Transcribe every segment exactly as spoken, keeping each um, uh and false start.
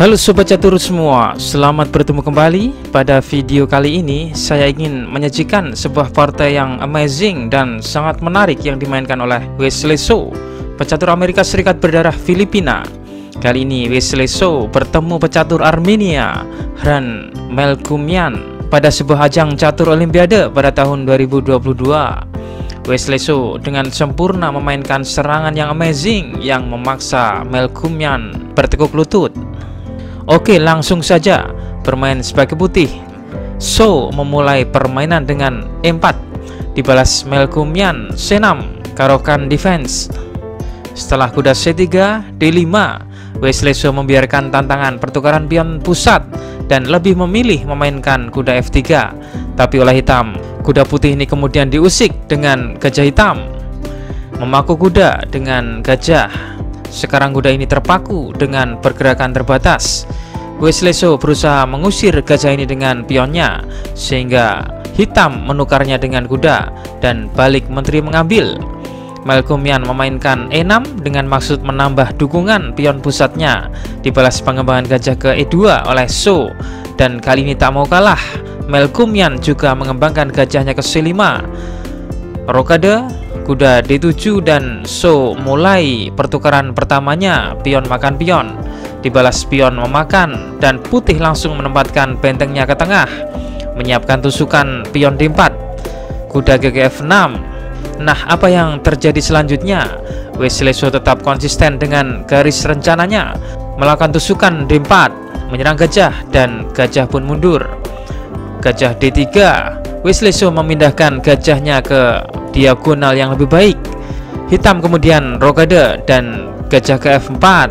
Halo Sobat Catur semua, selamat bertemu kembali. Pada video kali ini saya ingin menyajikan sebuah partai yang amazing dan sangat menarik yang dimainkan oleh Wesley So, pecatur Amerika Serikat berdarah Filipina. Kali ini Wesley So bertemu pecatur Armenia Hrant Melkumyan pada sebuah ajang catur Olimpiade pada tahun dua ribu dua puluh dua. Wesley So dengan sempurna memainkan serangan yang amazing yang memaksa Melkumyan bertekuk lutut. Oke, langsung saja bermain sebagai putih. So memulai permainan dengan e empat, dibalas Melkumyan c enam, Caro-Kann Defense. Setelah kuda c tiga, d lima, Wesley So membiarkan tantangan pertukaran pion pusat dan lebih memilih memainkan kuda f tiga, tapi oleh hitam. Kuda putih ini kemudian diusik dengan gajah hitam, memaku kuda dengan gajah. Sekarang kuda ini terpaku dengan pergerakan terbatas. Wesley So berusaha mengusir gajah ini dengan pionnya, sehingga hitam menukarnya dengan kuda dan balik menteri mengambil. Melkumyan memainkan e enam dengan maksud menambah dukungan pion pusatnya, dibalas pengembangan gajah ke e dua oleh So, dan kali ini tak mau kalah. Melkumyan juga mengembangkan gajahnya ke c lima, rokade, kuda d tujuh, dan So mulai pertukaran pertamanya pion makan pion, dibalas pion memakan, dan putih langsung menempatkan bentengnya ke tengah, menyiapkan tusukan pion d empat, kuda g g f enam. Nah, apa yang terjadi selanjutnya? Wesley So tetap konsisten dengan garis rencananya, melakukan tusukan d empat, menyerang gajah, dan gajah pun mundur. Gajah d tiga, Wesley So memindahkan gajahnya ke diagonal yang lebih baik. Hitam kemudian rokade dan gajah ke f empat,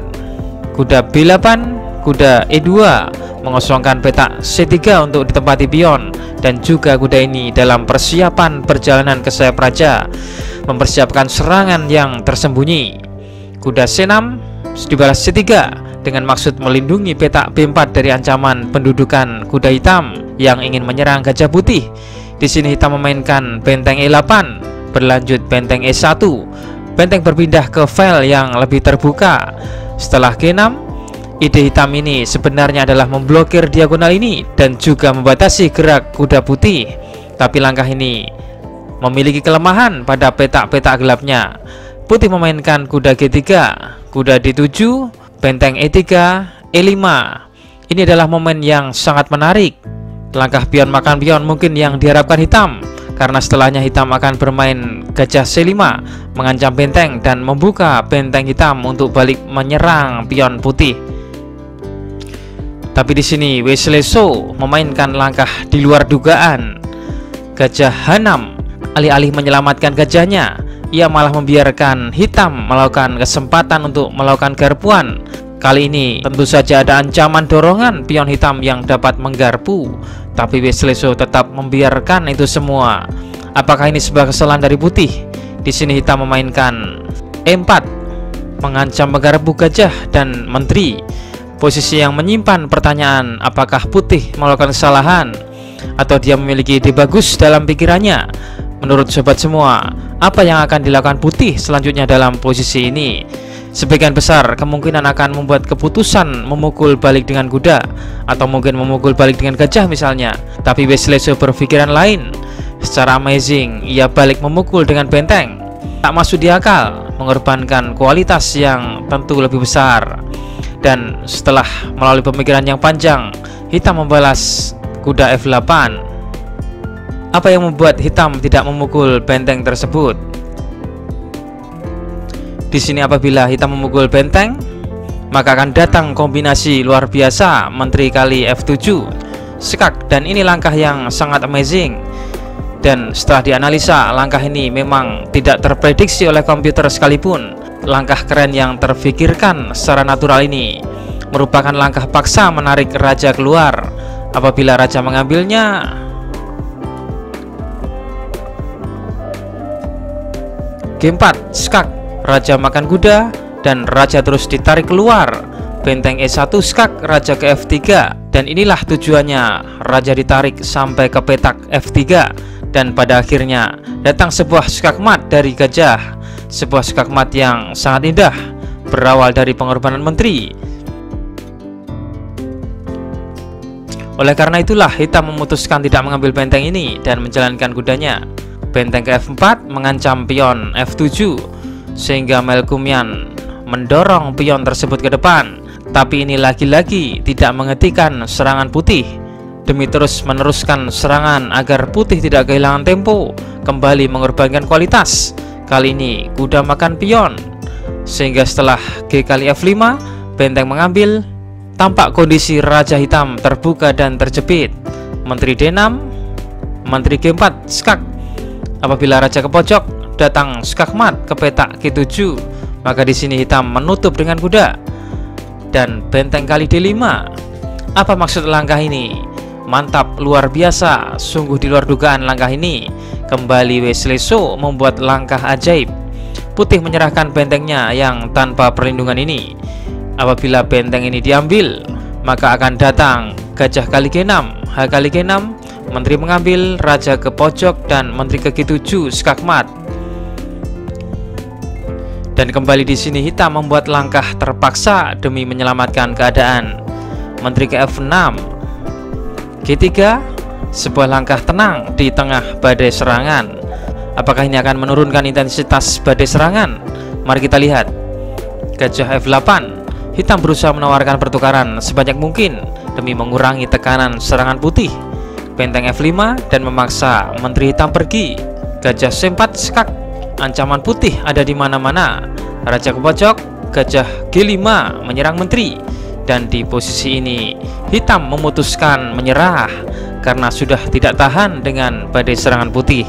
kuda b delapan, kuda e dua, mengosongkan petak c tiga untuk ditempati pion, dan juga kuda ini dalam persiapan perjalanan ke sayap raja, mempersiapkan serangan yang tersembunyi. Kuda c enam dibalas c tiga dengan maksud melindungi petak b empat dari ancaman pendudukan kuda hitam yang ingin menyerang gajah putih. Di sini hitam memainkan benteng e delapan, berlanjut benteng e satu, benteng berpindah ke file yang lebih terbuka. Setelah g enam, ide hitam ini sebenarnya adalah memblokir diagonal ini dan juga membatasi gerak kuda putih, tapi langkah ini memiliki kelemahan pada petak-petak gelapnya. Putih memainkan kuda g tiga, kuda d tujuh, benteng e tiga, e lima. Ini adalah momen yang sangat menarik. Langkah pion makan pion mungkin yang diharapkan hitam, karena setelahnya hitam akan bermain gajah c lima, mengancam benteng dan membuka benteng hitam untuk balik menyerang pion putih. Tapi di sini Wesley So memainkan langkah di luar dugaan. Gajah h enam, alih-alih menyelamatkan gajahnya, ia malah membiarkan hitam melakukan kesempatan untuk melakukan garpuan. Kali ini tentu saja ada ancaman dorongan pion hitam yang dapat menggarpu, tapi Wesley So tetap membiarkan itu semua. Apakah ini sebuah kesalahan dari putih? Di sini hitam memainkan e empat, mengancam menggarpu gajah dan menteri. Posisi yang menyimpan pertanyaan, apakah putih melakukan kesalahan atau dia memiliki ide bagus dalam pikirannya? Menurut sobat semua, apa yang akan dilakukan putih selanjutnya dalam posisi ini? Sebagian besar kemungkinan akan membuat keputusan memukul balik dengan kuda, atau mungkin memukul balik dengan gajah misalnya. Tapi Wesley So berpikiran lain. Secara amazing, ia balik memukul dengan benteng. Tak masuk di akal, mengorbankan kualitas yang tentu lebih besar. Dan setelah melalui pemikiran yang panjang, hitam membalas kuda f delapan. Apa yang membuat hitam tidak memukul benteng tersebut? Di sini apabila hitam memukul benteng, maka akan datang kombinasi luar biasa menteri kali f tujuh, sekak, dan ini langkah yang sangat amazing. Dan setelah dianalisa, langkah ini memang tidak terprediksi oleh komputer sekalipun. Langkah keren yang terfikirkan secara natural ini merupakan langkah paksa menarik raja keluar. Apabila raja mengambilnya, g empat, sekak, raja makan kuda, dan raja terus ditarik keluar. Benteng e satu, skak, raja ke f tiga, dan inilah tujuannya, raja ditarik sampai ke petak f tiga, dan pada akhirnya datang sebuah skakmat dari gajah, sebuah skakmat yang sangat indah, berawal dari pengorbanan menteri. Oleh karena itulah hitam memutuskan tidak mengambil benteng ini dan menjalankan kudanya. Benteng ke F empat mengancam pion F tujuh, sehingga Melkumyan mendorong pion tersebut ke depan. Tapi ini lagi-lagi tidak menghentikan serangan putih. Demi terus meneruskan serangan agar putih tidak kehilangan tempo, kembali mengorbankan kualitas. Kali ini kuda makan pion, sehingga setelah G kali F lima benteng mengambil. Tampak kondisi Raja Hitam terbuka dan terjepit. Menteri D enam, Menteri G empat, skak. Apabila Raja ke pojok, datang skak mat ke petak G tujuh. Maka di sini Hitam menutup dengan kuda dan benteng kali D lima. Apa maksud langkah ini? Mantap, luar biasa, sungguh di luar dugaan langkah ini. Kembali Wesley So membuat langkah ajaib. Putih menyerahkan bentengnya yang tanpa perlindungan ini. Apabila benteng ini diambil, maka akan datang gajah kali G enam, H kali G enam, menteri mengambil, raja ke pojok, dan menteri ke G tujuh, skak mat. Dan kembali di sini hitam membuat langkah terpaksa demi menyelamatkan keadaan. Menteri ke F enam, G tiga, sebuah langkah tenang di tengah badai serangan. Apakah ini akan menurunkan intensitas badai serangan? Mari kita lihat. Gajah F delapan. Hitam berusaha menawarkan pertukaran sebanyak mungkin demi mengurangi tekanan serangan putih. Benteng F lima dan memaksa menteri hitam pergi. Gajah C empat, skak. Ancaman putih ada di mana-mana. Raja ke pojok, gajah G lima menyerang menteri. Dan di posisi ini hitam memutuskan menyerah karena sudah tidak tahan dengan badai serangan putih.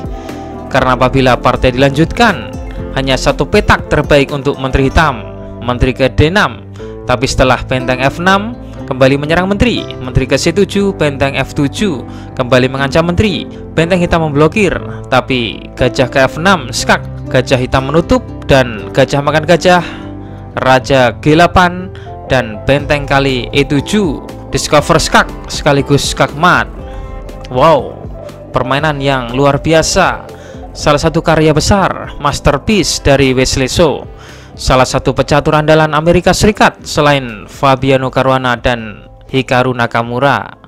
Karena apabila partai dilanjutkan, hanya satu petak terbaik untuk menteri hitam, menteri ke D enam. Tapi setelah benteng F enam kembali menyerang menteri, menteri ke C tujuh, benteng F tujuh kembali mengancam menteri. Benteng hitam memblokir, tapi gajah ke F enam, skak. Gajah hitam menutup dan gajah makan gajah, raja G delapan, dan benteng kali E tujuh discover skak sekaligus skak mat. Wow, permainan yang luar biasa. Salah satu karya besar, masterpiece dari Wesley So. Salah satu pecatur andalan Amerika Serikat selain Fabiano Caruana dan Hikaru Nakamura.